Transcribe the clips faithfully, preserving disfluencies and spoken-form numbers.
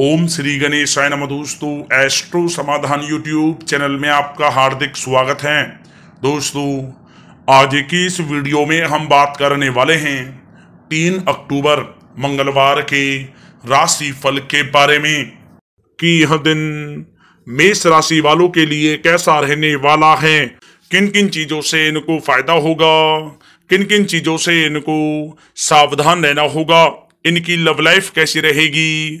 ओम श्री गणेशाय नमः। दोस्तों, एस्ट्रो समाधान यूट्यूब चैनल में आपका हार्दिक स्वागत है। दोस्तों, आज की इस वीडियो में हम बात करने वाले हैं तीन अक्टूबर मंगलवार के राशि फल के बारे में कि यह दिन मेष राशि वालों के लिए कैसा रहने वाला है, किन किन चीज़ों से इनको फायदा होगा, किन किन चीज़ों से इनको सावधान रहना होगा, इनकी लव लाइफ कैसी रहेगी,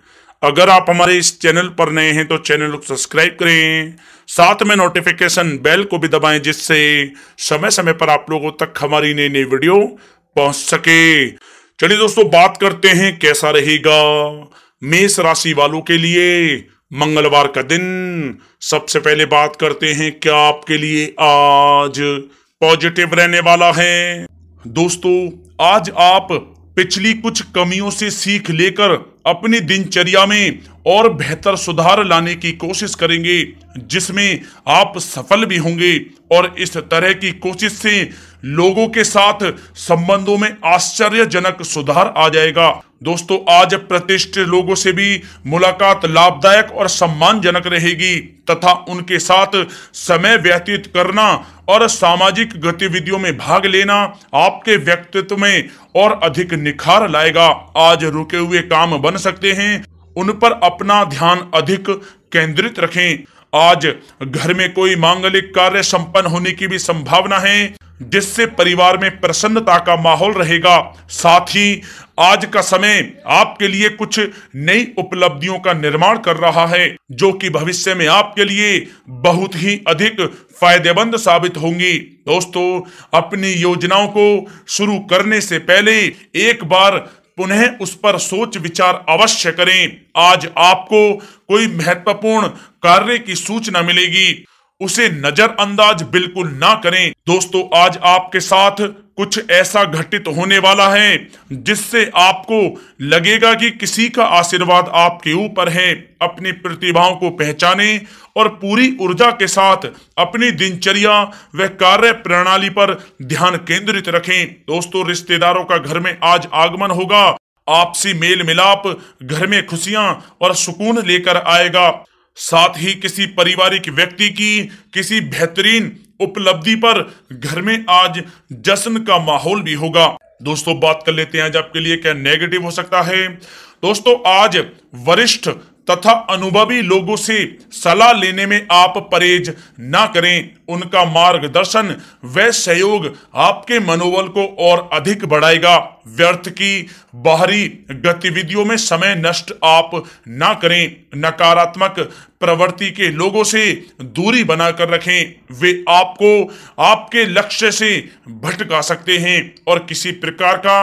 अगर आप हमारे इस चैनल पर नए हैं तो चैनल को सब्सक्राइब करें, साथ में नोटिफिकेशन बेल को भी दबाएं जिससे समय समय पर आप लोगों तक हमारी नई नई वीडियो पहुंच सके। चलिए दोस्तों, बात करते हैं कैसा रहेगा मेष राशि वालों के लिए मंगलवार का दिन। सबसे पहले बात करते हैं क्या आपके लिए आज पॉजिटिव रहने वाला है। दोस्तों, आज आप पिछली कुछ कमियों से सीख लेकर अपनी दिनचर्या में और बेहतर सुधार लाने की कोशिश करेंगे जिसमें आप सफल भी होंगे और इस तरह की कोशिश से लोगों के साथ संबंधों में आश्चर्यजनक सुधार आ जाएगा। दोस्तों, आज प्रतिष्ठित लोगों से भी मुलाकात लाभदायक और सम्मानजनक रहेगी तथा उनके साथ समय व्यतीत करना और सामाजिक गतिविधियों में भाग लेना आपके व्यक्तित्व में और अधिक निखार लाएगा। आज रुके हुए काम बन सकते हैं, उन पर अपना ध्यान अधिक केंद्रित रखें। आज घर में कोई मांगलिक कार्य संपन्न होने की भी संभावना है जिससे परिवार में प्रसन्नता का माहौल रहेगा। साथ ही आज का समय आपके लिए कुछ नई उपलब्धियों का निर्माण कर रहा है जो कि भविष्य में आपके लिए बहुत ही अधिक फायदेमंद साबित होंगी। दोस्तों, अपनी योजनाओं को शुरू करने से पहले एक बार पुनः उस पर सोच विचार अवश्य करें। आज आपको कोई महत्वपूर्ण कार्य की सूचना मिलेगी, उसे नजरअंदाज बिल्कुल ना करें। दोस्तों, आज आपके साथ कुछ ऐसा घटित होने वाला है जिससे आपको लगेगा कि किसी का आशीर्वाद आपके ऊपर है। अपनी प्रतिभाओं को पहचानें और पूरी ऊर्जा के साथ अपनी दिनचर्या व कार्य प्रणाली पर ध्यान केंद्रित रखें। दोस्तों, रिश्तेदारों का घर में आज आगमन होगा। आपसी मेल मिलाप घर में खुशियां और सुकून लेकर आएगा। साथ ही किसी पारिवारिक व्यक्ति की किसी बेहतरीन उपलब्धि पर घर में आज जश्न का माहौल भी होगा। दोस्तों, बात कर लेते हैं आज आपके लिए क्या नेगेटिव हो सकता है। दोस्तों, आज वरिष्ठ तथा अनुभवी लोगों से सलाह लेने में आप परहेज ना करें। उनका मार्गदर्शन व सहयोग आपके मनोबल को और अधिक बढ़ाएगा। व्यर्थ की बाहरी गतिविधियों में समय नष्ट आप ना करें। नकारात्मक प्रवृत्ति के लोगों से दूरी बनाकर रखें, वे आपको आपके लक्ष्य से भटका सकते हैं और किसी प्रकार का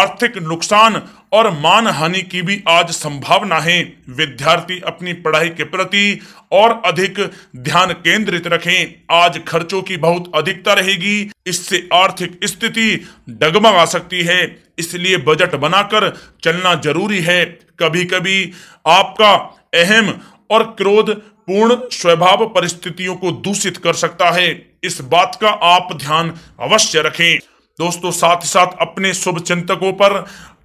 आर्थिक नुकसान और मानहानि की भी आज संभावना है। विद्यार्थी अपनी पढ़ाई के प्रति और अधिक ध्यान केंद्रित रखें। आज खर्चों की बहुत अधिकता रहेगी, इससे आर्थिक स्थिति डगमगा सकती है, इसलिए बजट बनाकर चलना जरूरी है। कभी कभी आपका अहम और क्रोध पूर्ण स्वभाव परिस्थितियों को दूषित कर सकता है, इस बात का आप ध्यान अवश्य रखें। दोस्तों, साथ ही साथ अपने शुभ चिंतकों पर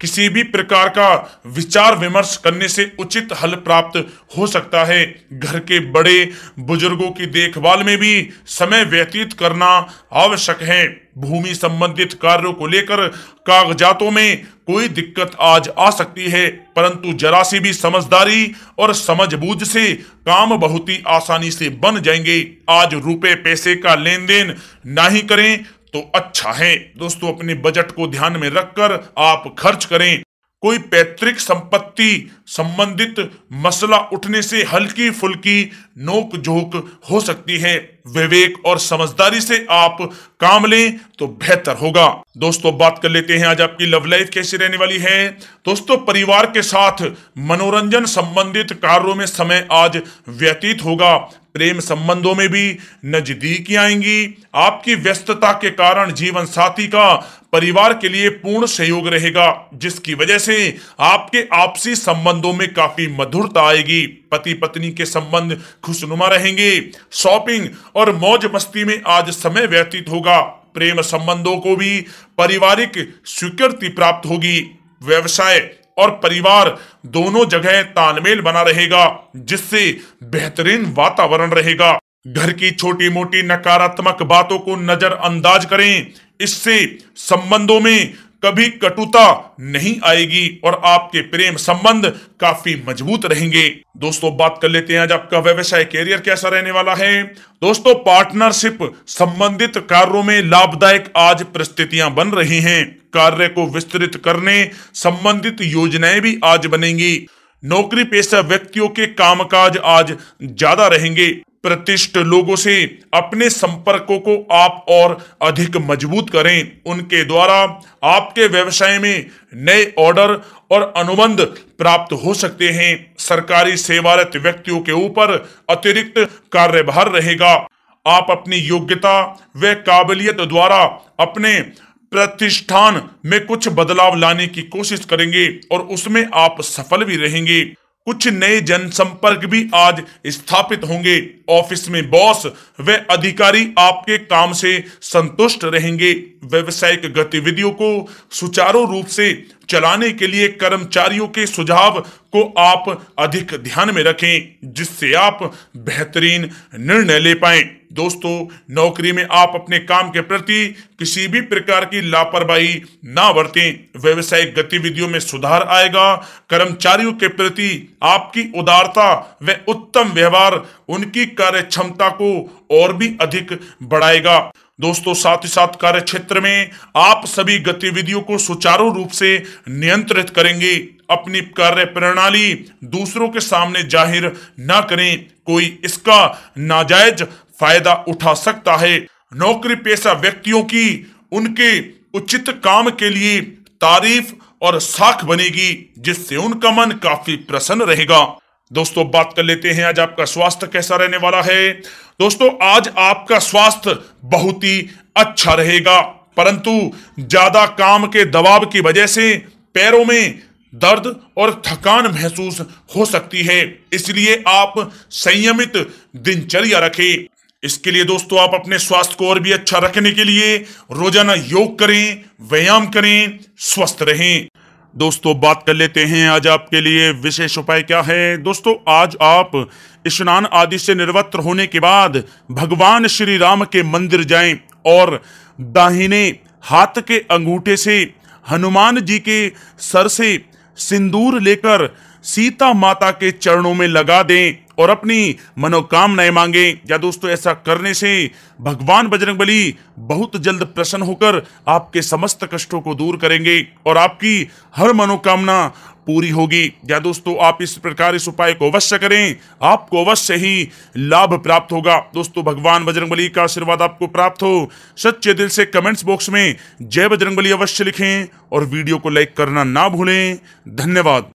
किसी भी प्रकार का विचार विमर्श करने से उचित हल प्राप्त हो सकता है। घर के बड़े बुजुर्गों की देखभाल में भी समय व्यतीत करना आवश्यक है। भूमि संबंधित कार्यों को लेकर कागजातों में कोई दिक्कत आज आ सकती है, परंतु जरा सी भी समझदारी और समझबूझ से काम बहुत ही आसानी से बन जाएंगे। आज रुपए पैसे का लेन देन ना ही करें तो अच्छा है। दोस्तों, अपने बजट को ध्यान में रखकर आप खर्च करें। कोई पैतृक संपत्ति संबंधित मसला उठने से हल्की फुल्की नोकझोंक हो सकती है। विवेक और समझदारी से आप काम लें तो बेहतर होगा। दोस्तों, बात कर लेते हैं आज आपकी लव लाइफ कैसी रहने वाली है। दोस्तों, परिवार के साथ मनोरंजन संबंधित कार्यों में समय आज व्यतीत होगा। प्रेम संबंधों में भी नजदीकी आएंगी। आपकी व्यस्तता के कारण जीवन साथी का परिवार के लिए पूर्ण सहयोग रहेगा, जिसकी वजह से आपके आपसी संबंधों में काफी मधुरता आएगी। पति पत्नी के संबंध खुशनुमा रहेंगे। शॉपिंग और मौज मस्ती में आज समय व्यतीत होगा। प्रेम संबंधों को भी पारिवारिक स्वीकृति प्राप्त होगी। व्यवसाय और परिवार दोनों जगह तालमेल बना रहेगा, जिससे बेहतरीन वातावरण रहेगा। घर की छोटी मोटी नकारात्मक बातों को नजरअंदाज करें, इससे संबंधों में कभी कटुता नहीं आएगी और आपके प्रेम संबंध काफी मजबूत रहेंगे। दोस्तों, बात कर लेते हैं आज आपका व्यवसाय कैरियर कैसा रहने वाला है। दोस्तों, पार्टनरशिप संबंधित कार्यों में लाभदायक आज परिस्थितियां बन रही हैं। कार्य को विस्तृत करने संबंधित योजनाएं भी आज बनेंगी। नौकरी पेशा व्यक्तियों के कामकाज आज ज्यादा रहेंगे। प्रतिष्ठित लोगों से अपने संपर्कों को आप और अधिक मजबूत करें। उनके द्वारा आपके व्यवसाय में नए ऑर्डर और अनुबंध प्राप्त हो सकते हैं। सरकारी सेवारत व्यक्तियों के ऊपर अतिरिक्त कार्यभार रहेगा। आप अपनी योग्यता व काबिलियत द्वारा अपने प्रतिष्ठान में कुछ बदलाव लाने की कोशिश करेंगे और उसमें आप सफल भी रहेंगे। कुछ नए जनसंपर्क भी आज स्थापित होंगे। ऑफिस में बॉस व अधिकारी आपके काम से संतुष्ट रहेंगे। व्यवसायिक गतिविधियों को सुचारू रूप से चलाने के लिए कर्मचारियों के सुझाव को आप अधिक ध्यान में रखें, जिससे आप बेहतरीन निर्णय ले पाएं। दोस्तों, नौकरी में आप अपने काम के प्रति किसी भी प्रकार की लापरवाही ना बरतें। व्यवसायिक गतिविधियों में सुधार आएगा। कर्मचारियों के प्रति आपकी उदारता व उत्तम व्यवहार उनकी कार्य क्षमता को और भी अधिक बढ़ाएगा। दोस्तों, साथ ही साथ कार्य क्षेत्र में आप सभी गतिविधियों को सुचारू रूप से नियंत्रित करेंगे। अपनी कार्य प्रणाली दूसरों के सामने जाहिर ना करें, कोई इसका नाजायज फायदा उठा सकता है। नौकरी पेशा व्यक्तियों की उनके उचित काम के लिए तारीफ और साख बनेगी, जिससे उनका मन काफी प्रसन्न रहेगा। दोस्तों, बात कर लेते हैं आज आपका स्वास्थ्य कैसा रहने वाला है। दोस्तों, आज आपका स्वास्थ्य बहुत ही अच्छा रहेगा, परंतु ज्यादा काम के दबाव की वजह से पैरों में दर्द और थकान महसूस हो सकती है। इसलिए आप संयमित दिनचर्या रखें। इसके लिए दोस्तों, आप अपने स्वास्थ्य को और भी अच्छा रखने के लिए रोजाना योग करें, व्यायाम करें, स्वस्थ रहें। दोस्तों, बात कर लेते हैं आज आपके लिए विशेष उपाय क्या है। दोस्तों, आज आप स्नान आदि से निर्वस्त्र होने के बाद भगवान श्री राम के मंदिर जाएं और दाहिने हाथ के अंगूठे से हनुमान जी के सर से सिंदूर लेकर सीता माता के चरणों में लगा दें और अपनी मनोकामनाएं मांगे। या दोस्तों, ऐसा करने से भगवान बजरंगबली बहुत जल्द प्रसन्न होकर आपके समस्त कष्टों को दूर करेंगे और आपकी हर मनोकामना पूरी होगी। या दोस्तों, आप इस प्रकार इस उपाय को अवश्य करें, आपको अवश्य ही लाभ प्राप्त होगा। दोस्तों, भगवान बजरंगबली का आशीर्वाद आपको प्राप्त हो। सच्चे दिल से कमेंट्स बॉक्स में जय बजरंगबली अवश्य लिखें और वीडियो को लाइक करना ना भूलें। धन्यवाद।